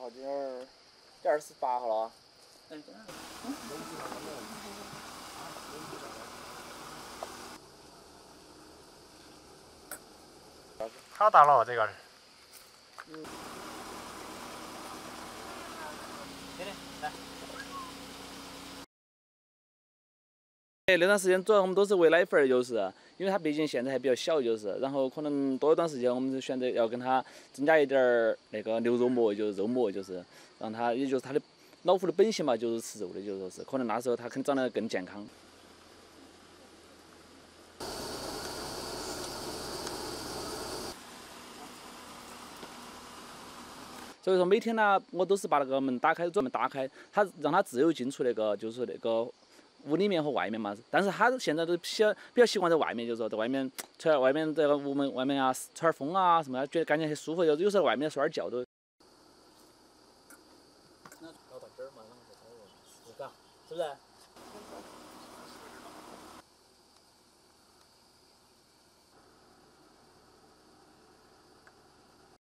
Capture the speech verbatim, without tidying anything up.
好像是第二十八号了啊。哎，等下。嗯。好大了，这个。嗯。来来。哎，那段时间主要我们都是喂奶粉，就是因为它毕竟现在还比较小，就是然后可能多一段时间我们就选择要跟它增加一点儿那个牛肉膜，就是肉膜，就是让它，也就是它的老虎的本性嘛，就是吃肉的，就是说是可能那时候它可能长得更健康。 所以说每天呢，我都是把那个门打开，专门打开，它让它自由进出那个，就是那个屋里面和外面嘛。但是它现在都比较比较习惯在外面，就是说在外面吹外面这个屋门外面啊，吹点风啊什么的，觉得感觉很舒服。有有时候外面睡点觉都。那老板这儿嘛，那么就走了，是不是？